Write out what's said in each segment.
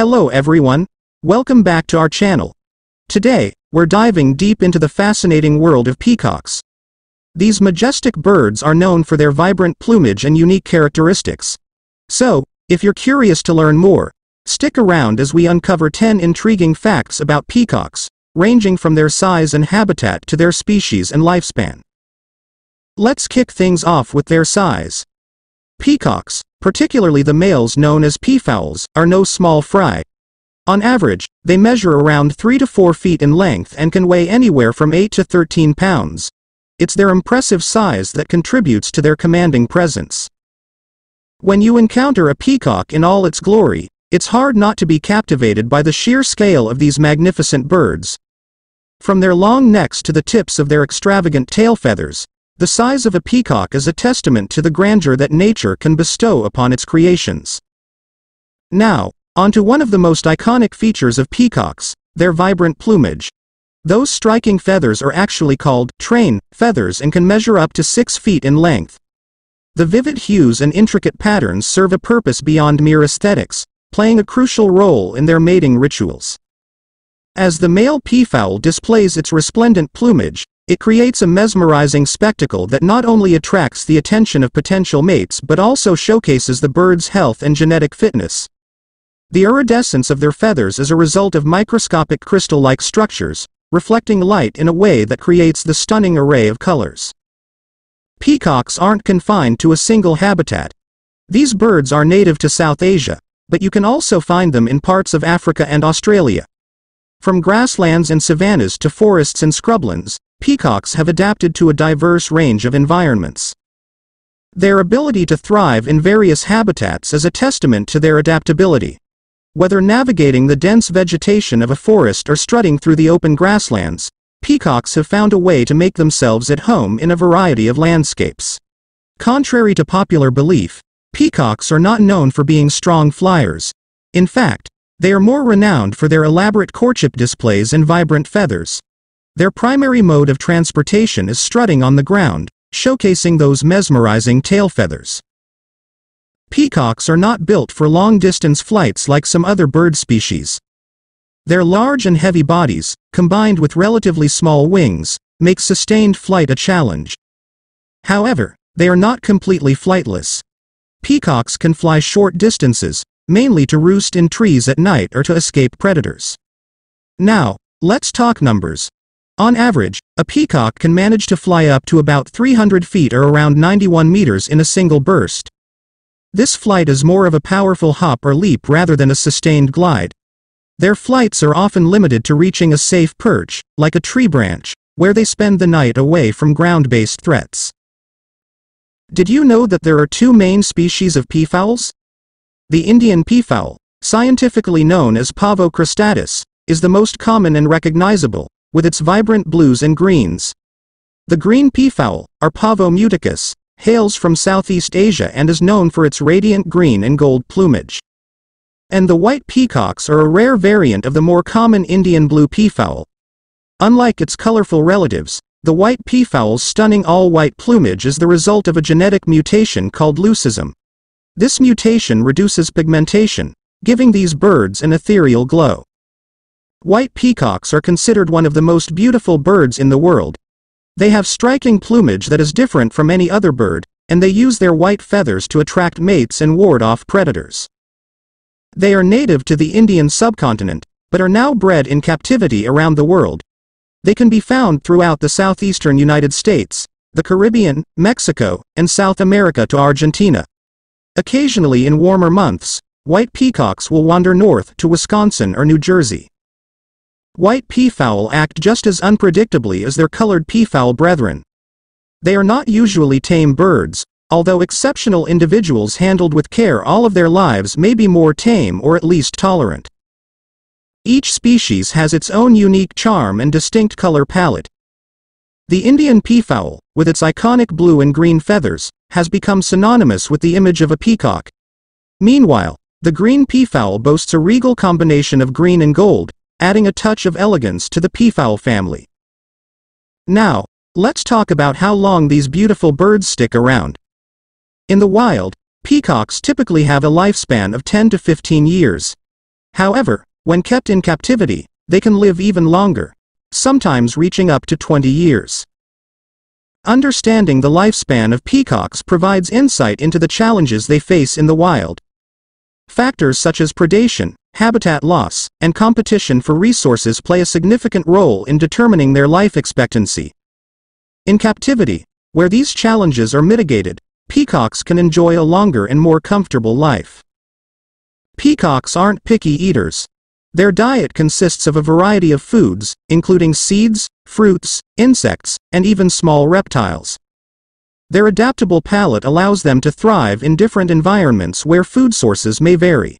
Hello everyone, welcome back to our channel. Today, we're diving deep into the fascinating world of peacocks. These majestic birds are known for their vibrant plumage and unique characteristics. So, if you're curious to learn more, stick around as we uncover 10 intriguing facts about peacocks, ranging from their size and habitat to their species and lifespan. Let's kick things off with their size. Peacocks, particularly the males known as peafowls, are no small fry. On average, they measure around 3 to 4 feet in length and can weigh anywhere from 8 to 13 pounds. It's their impressive size that contributes to their commanding presence. When you encounter a peacock in all its glory, it's hard not to be captivated by the sheer scale of these magnificent birds. From their long necks to the tips of their extravagant tail feathers, the size of a peacock is a testament to the grandeur that nature can bestow upon its creations. Now, onto one of the most iconic features of peacocks, their vibrant plumage. Those striking feathers are actually called train feathers and can measure up to 6 feet in length. The vivid hues and intricate patterns serve a purpose beyond mere aesthetics, playing a crucial role in their mating rituals. As the male peafowl displays its resplendent plumage, it creates a mesmerizing spectacle that not only attracts the attention of potential mates but also showcases the bird's health and genetic fitness. The iridescence of their feathers is a result of microscopic crystal-like structures, reflecting light in a way that creates the stunning array of colors. Peacocks aren't confined to a single habitat. These birds are native to South Asia, but you can also find them in parts of Africa and Australia. From grasslands and savannas to forests and scrublands, peacocks have adapted to a diverse range of environments. Their ability to thrive in various habitats is a testament to their adaptability. Whether navigating the dense vegetation of a forest or strutting through the open grasslands, peacocks have found a way to make themselves at home in a variety of landscapes. Contrary to popular belief, peacocks are not known for being strong flyers. In fact, they are more renowned for their elaborate courtship displays and vibrant feathers. Their primary mode of transportation is strutting on the ground, showcasing those mesmerizing tail feathers. Peacocks are not built for long-distance flights like some other bird species. Their large and heavy bodies, combined with relatively small wings, make sustained flight a challenge. However, they are not completely flightless. Peacocks can fly short distances, mainly to roost in trees at night or to escape predators. Now, let's talk numbers. On average, a peacock can manage to fly up to about 300 feet or around 91 meters in a single burst. This flight is more of a powerful hop or leap rather than a sustained glide. Their flights are often limited to reaching a safe perch, like a tree branch, where they spend the night away from ground-based threats. Did you know that there are 2 main species of peafowls? The Indian peafowl, scientifically known as Pavo cristatus, is the most common and recognizable, with its vibrant blues and greens. The green peafowl, or Pavo muticus, hails from Southeast Asia and is known for its radiant green and gold plumage. And the white peacocks are a rare variant of the more common Indian blue peafowl. Unlike its colorful relatives, the white peafowl's stunning all-white plumage is the result of a genetic mutation called leucism. This mutation reduces pigmentation, giving these birds an ethereal glow. White peacocks are considered one of the most beautiful birds in the world. They have striking plumage that is different from any other bird, and they use their white feathers to attract mates and ward off predators. They are native to the Indian subcontinent, but are now bred in captivity around the world. They can be found throughout the southeastern United States, the Caribbean, Mexico, and South America to Argentina. Occasionally in warmer months, white peacocks will wander north to Wisconsin or New Jersey. White peafowl act just as unpredictably as their colored peafowl brethren. They are not usually tame birds, although exceptional individuals handled with care all of their lives may be more tame or at least tolerant. Each species has its own unique charm and distinct color palette. The Indian peafowl, with its iconic blue and green feathers, has become synonymous with the image of a peacock. Meanwhile, the green peafowl boasts a regal combination of green and gold, adding a touch of elegance to the peafowl family. Now, let's talk about how long these beautiful birds stick around. In the wild, peacocks typically have a lifespan of 10 to 15 years. However, when kept in captivity, they can live even longer, sometimes reaching up to 20 years. Understanding the lifespan of peacocks provides insight into the challenges they face in the wild. Factors such as predation, habitat loss, and competition for resources play a significant role in determining their life expectancy. In captivity, where these challenges are mitigated, peacocks can enjoy a longer and more comfortable life. Peacocks aren't picky eaters. Their diet consists of a variety of foods, including seeds, fruits, insects, and even small reptiles. Their adaptable palate allows them to thrive in different environments where food sources may vary.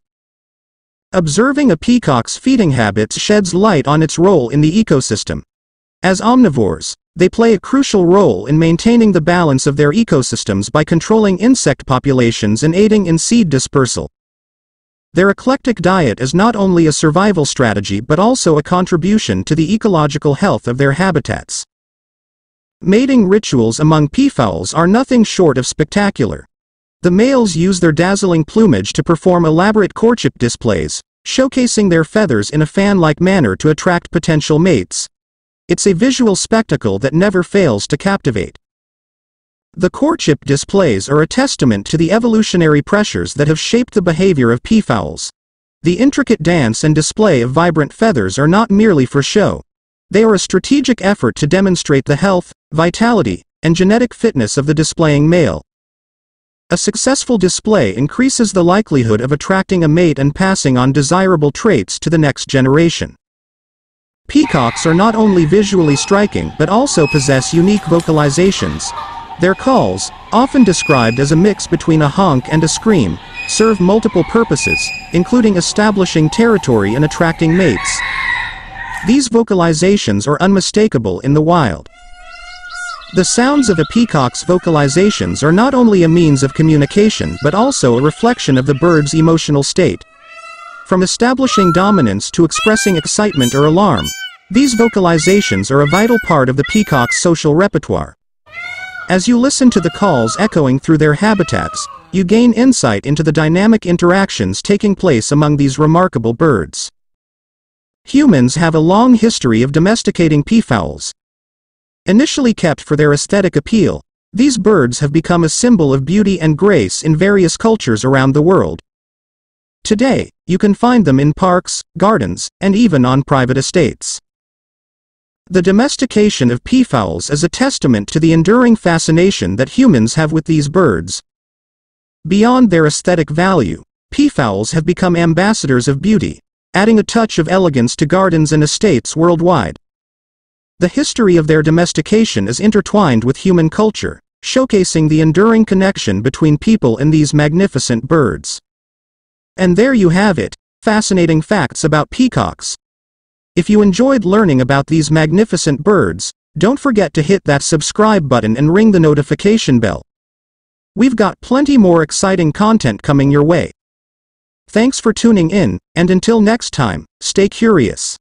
Observing a peacock's feeding habits sheds light on its role in the ecosystem. As omnivores, they play a crucial role in maintaining the balance of their ecosystems by controlling insect populations and aiding in seed dispersal. Their eclectic diet is not only a survival strategy but also a contribution to the ecological health of their habitats. Mating rituals among peafowls are nothing short of spectacular. The males use their dazzling plumage to perform elaborate courtship displays, showcasing their feathers in a fan-like manner to attract potential mates. It's a visual spectacle that never fails to captivate. The courtship displays are a testament to the evolutionary pressures that have shaped the behavior of peafowls. The intricate dance and display of vibrant feathers are not merely for show. They are a strategic effort to demonstrate the health, vitality, and genetic fitness of the displaying male. A successful display increases the likelihood of attracting a mate and passing on desirable traits to the next generation. Peacocks are not only visually striking but also possess unique vocalizations. Their calls, often described as a mix between a honk and a scream, serve multiple purposes, including establishing territory and attracting mates. These vocalizations are unmistakable in the wild. The sounds of a peacock's vocalizations are not only a means of communication but also a reflection of the bird's emotional state. From establishing dominance to expressing excitement or alarm, these vocalizations are a vital part of the peacock's social repertoire. As you listen to the calls echoing through their habitats, you gain insight into the dynamic interactions taking place among these remarkable birds. Humans have a long history of domesticating peafowls. Initially kept for their aesthetic appeal, these birds have become a symbol of beauty and grace in various cultures around the world. Today, you can find them in parks, gardens, and even on private estates. The domestication of peafowls is a testament to the enduring fascination that humans have with these birds. Beyond their aesthetic value, peafowls have become ambassadors of beauty, adding a touch of elegance to gardens and estates worldwide. The history of their domestication is intertwined with human culture, showcasing the enduring connection between people and these magnificent birds. And there you have it, fascinating facts about peacocks. If you enjoyed learning about these magnificent birds, don't forget to hit that subscribe button and ring the notification bell. We've got plenty more exciting content coming your way. Thanks for tuning in, and until next time, stay curious.